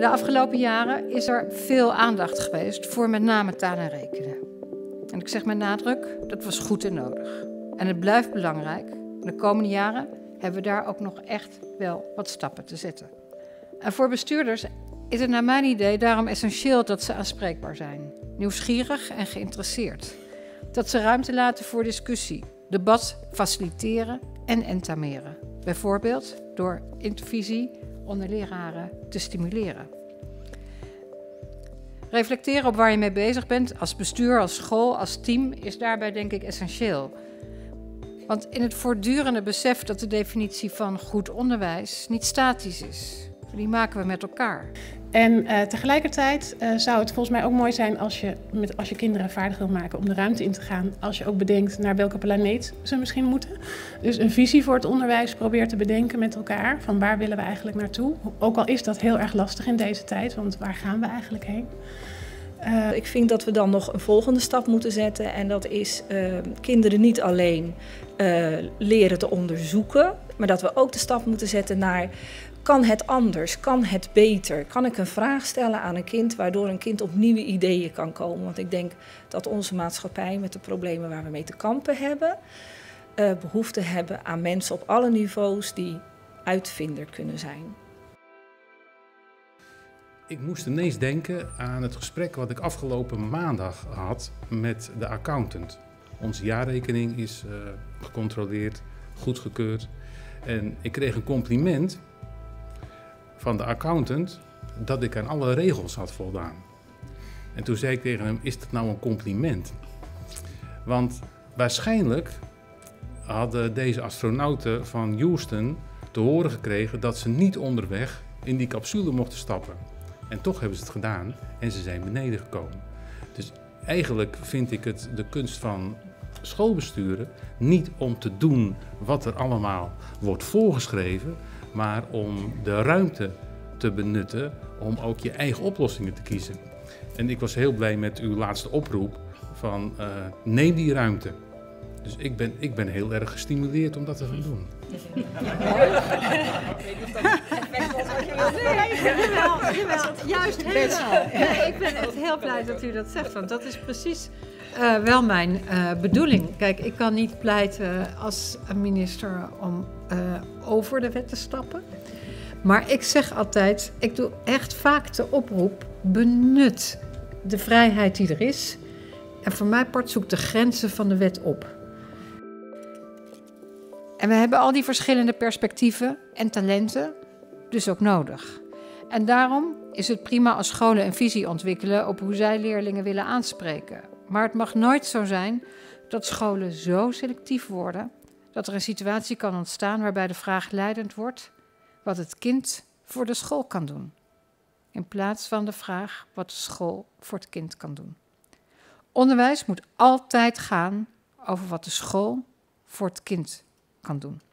De afgelopen jaren is er veel aandacht geweest voor met name taal en rekenen. En ik zeg met nadruk, dat was goed en nodig. En het blijft belangrijk. De komende jaren hebben we daar ook nog echt wel wat stappen te zetten. En voor bestuurders is het naar mijn idee daarom essentieel dat ze aanspreekbaar zijn. Nieuwsgierig en geïnteresseerd. Dat ze ruimte laten voor discussie, debat faciliteren en entameren. Bijvoorbeeld door intervisie onder leraren te stimuleren. Reflecteren op waar je mee bezig bent als bestuur, als school, als team is daarbij denk ik essentieel. Want in het voortdurende besef dat de definitie van goed onderwijs niet statisch is. Die maken we met elkaar. En tegelijkertijd zou het volgens mij ook mooi zijn als je kinderen vaardig wil maken om de ruimte in te gaan. Als je ook bedenkt naar welke planeet ze misschien moeten. Dus een visie voor het onderwijs probeer te bedenken met elkaar. Van waar willen we eigenlijk naartoe? Ook al is dat heel erg lastig in deze tijd, want waar gaan we eigenlijk heen? Ik vind dat we dan nog een volgende stap moeten zetten. En dat is kinderen niet alleen leren te onderzoeken. Maar dat we ook de stap moeten zetten naar... Kan het anders? Kan het beter? Kan ik een vraag stellen aan een kind waardoor een kind op nieuwe ideeën kan komen? Want ik denk dat onze maatschappij met de problemen waar we mee te kampen hebben... behoefte hebben aan mensen op alle niveaus die uitvinder kunnen zijn. Ik moest ineens denken aan het gesprek wat ik afgelopen maandag had met de accountant. Onze jaarrekening is gecontroleerd, goedgekeurd. En ik kreeg een compliment... van de accountant, dat ik aan alle regels had voldaan. En toen zei ik tegen hem, is dat nou een compliment? Want waarschijnlijk hadden deze astronauten van Houston te horen gekregen dat ze niet onderweg in die capsule mochten stappen. En toch hebben ze het gedaan en ze zijn beneden gekomen. Dus eigenlijk vind ik het de kunst van schoolbesturen niet om te doen wat er allemaal wordt voorgeschreven, maar om de ruimte te benutten om ook je eigen oplossingen te kiezen. En ik was heel blij met uw laatste oproep van neem die ruimte. Dus ik ben heel erg gestimuleerd om dat te gaan doen. Jawel, juist helemaal. Ik ben echt heel blij dat u dat zegt, want dat is precies wel mijn bedoeling. Kijk, ik kan niet pleiten als minister om over de wet te stappen. Maar ik zeg altijd, ik doe echt vaak de oproep, benut de vrijheid die er is. En voor mijn part zoek de grenzen van de wet op. En we hebben al die verschillende perspectieven en talenten dus ook nodig. En daarom is het prima als scholen een visie ontwikkelen op hoe zij leerlingen willen aanspreken. Maar het mag nooit zo zijn dat scholen zo selectief worden... dat er een situatie kan ontstaan waarbij de vraag leidend wordt... wat het kind voor de school kan doen. In plaats van de vraag wat de school voor het kind kan doen. Onderwijs moet altijd gaan over wat de school voor het kind kan doen.